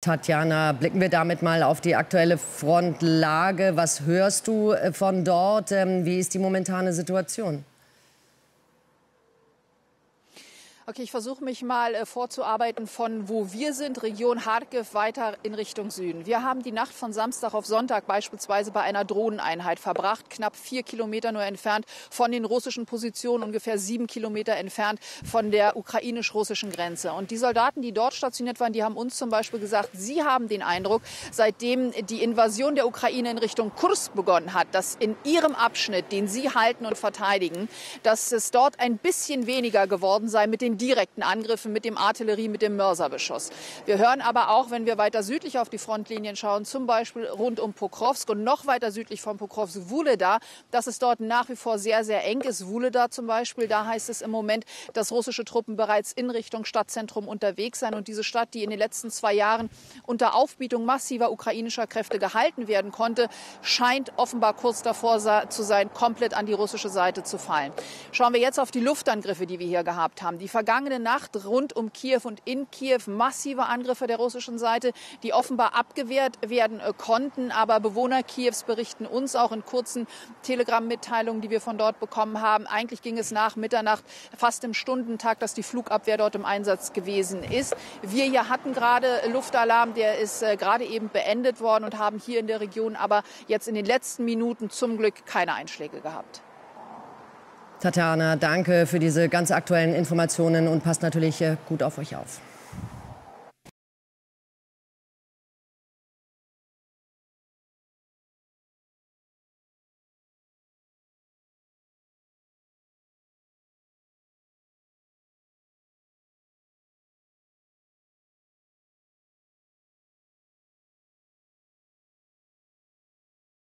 Tatjana, blicken wir damit mal auf die aktuelle Frontlage. Was hörst du von dort? Wie ist die momentane Situation? Okay, ich versuche mich mal vorzuarbeiten von wo wir sind, Region Harkiv, weiter in Richtung Süden. Wir haben die Nacht von Samstag auf Sonntag beispielsweise bei einer Drohneneinheit verbracht, knapp 4 Kilometer nur entfernt von den russischen Positionen, ungefähr 7 Kilometer entfernt von der ukrainisch-russischen Grenze. Und die Soldaten, die dort stationiert waren, die haben uns zum Beispiel gesagt, sie haben den Eindruck, seitdem die Invasion der Ukraine in Richtung Kursk begonnen hat, dass in ihrem Abschnitt, den sie halten und verteidigen, dass es dort ein bisschen weniger geworden sei mit den direkten Angriffen mit dem Artillerie, mit dem Mörserbeschuss. Wir hören aber auch, wenn wir weiter südlich auf die Frontlinien schauen, zum Beispiel rund um Pokrovsk und noch weiter südlich von Pokrovsk, Wuleda, dass es dort nach wie vor sehr, sehr eng ist. Wuleda zum Beispiel, da heißt es im Moment, dass russische Truppen bereits in Richtung Stadtzentrum unterwegs seien. Und diese Stadt, die in den letzten 2 Jahren unter Aufbietung massiver ukrainischer Kräfte gehalten werden konnte, scheint offenbar kurz davor zu sein, komplett an die russische Seite zu fallen. Schauen wir jetzt auf die Luftangriffe, die wir hier gehabt haben. Die vergangene Nacht rund um Kiew und in Kiew massive Angriffe der russischen Seite, die offenbar abgewehrt werden konnten. Aber Bewohner Kiews berichten uns auch in kurzen Telegram-Mitteilungen, die wir von dort bekommen haben. Eigentlich ging es nach Mitternacht fast im Stundentakt, dass die Flugabwehr dort im Einsatz gewesen ist. Wir hier hatten gerade Luftalarm, der ist gerade eben beendet worden und haben hier in der Region aber jetzt in den letzten Minuten zum Glück keine Einschläge gehabt. Tatjana, danke für diese ganz aktuellen Informationen und passt natürlich gut auf euch auf.